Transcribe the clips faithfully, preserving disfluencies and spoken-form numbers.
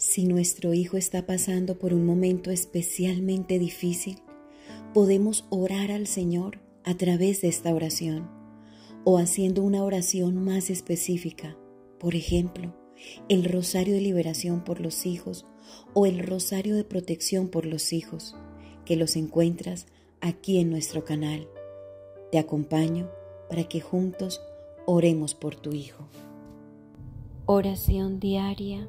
Si nuestro hijo está pasando por un momento especialmente difícil, podemos orar al Señor a través de esta oración o haciendo una oración más específica, por ejemplo, el rosario de liberación por los hijos o el rosario de protección por los hijos, que los encuentras aquí en nuestro canal. Te acompaño para que juntos oremos por tu hijo. Oración diaria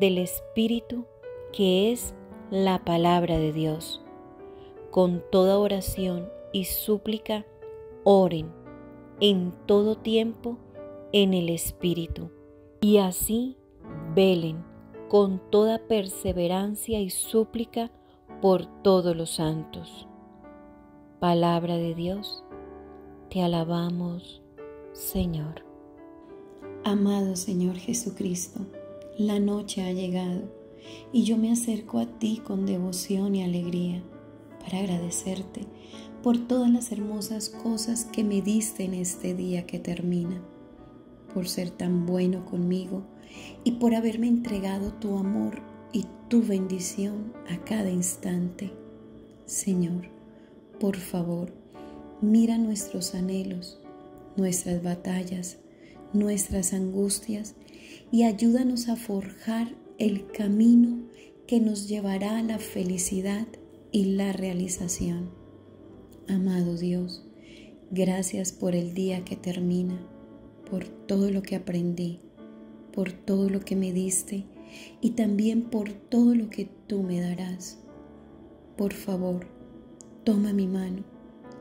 del Espíritu, que es la palabra de Dios. Con toda oración y súplica, oren en todo tiempo en el Espíritu. Y así velen con toda perseverancia y súplica por todos los santos. Palabra de Dios, te alabamos, Señor. Amado Señor Jesucristo, la noche ha llegado y yo me acerco a ti con devoción y alegría para agradecerte por todas las hermosas cosas que me diste en este día que termina, por ser tan bueno conmigo y por haberme entregado tu amor y tu bendición a cada instante. Señor, por favor, mira nuestros anhelos, nuestras batallas, nuestras angustias y ayúdanos a forjar el camino que nos llevará a la felicidad y la realización. Amado Dios, gracias por el día que termina, por todo lo que aprendí, por todo lo que me diste y también por todo lo que tú me darás. Por favor, toma mi mano,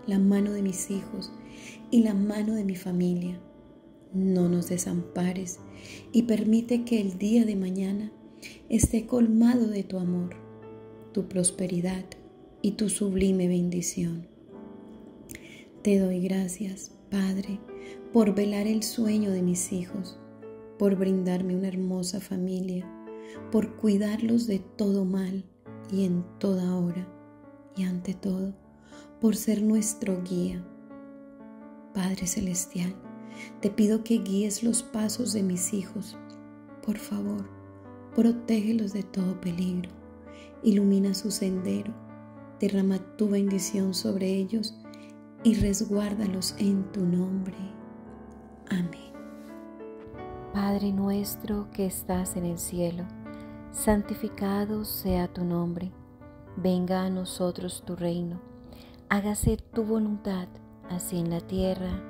la mano de mis hijos y la mano de mi familia. No nos desampares y permite que el día de mañana esté colmado de tu amor, tu prosperidad y tu sublime bendición. Te doy gracias, Padre, por velar el sueño de mis hijos, por brindarme una hermosa familia, por cuidarlos de todo mal y en toda hora, y ante todo, por ser nuestro guía. Padre Celestial, te pido que guíes los pasos de mis hijos. Por favor, protégelos de todo peligro, ilumina su sendero, derrama tu bendición sobre ellos y resguárdalos en tu nombre. Amén. Padre nuestro que estás en el cielo, santificado sea tu nombre. Venga a nosotros tu reino. Hágase tu voluntad, así en la tierra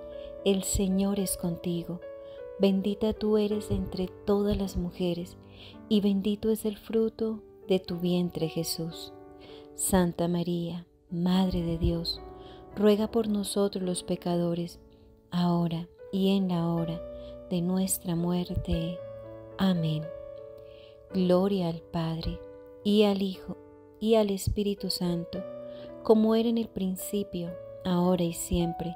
el Señor es contigo. Bendita tú eres entre todas las mujeres y bendito es el fruto de tu vientre Jesús. Santa María, Madre de Dios, ruega por nosotros los pecadores, ahora y en la hora de nuestra muerte. Amén. Gloria al Padre, y al Hijo, y al Espíritu Santo, como era en el principio, ahora y siempre,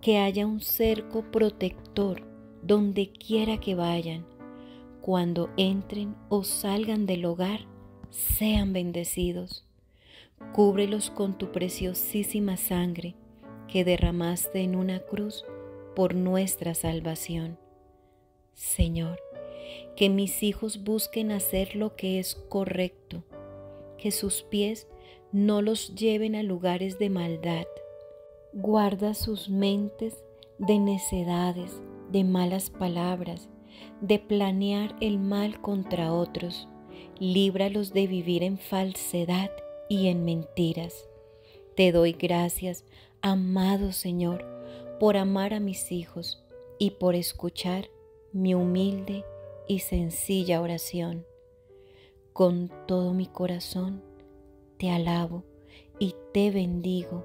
que haya un cerco protector donde quiera que vayan. Cuando entren o salgan del hogar, sean bendecidos. Cúbrelos con tu preciosísima sangre que derramaste en una cruz por nuestra salvación. Señor, que mis hijos busquen hacer lo que es correcto, que sus pies no los lleven a lugares de maldad. Guarda sus mentes de necedades, de malas palabras, de planear el mal contra otros. Líbralos de vivir en falsedad y en mentiras. Te doy gracias, amado Señor, por amar a mis hijos y por escuchar mi humilde y sencilla oración. Con todo mi corazón te alabo y te bendigo,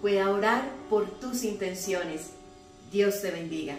pueda orar por tus intenciones. Dios te bendiga.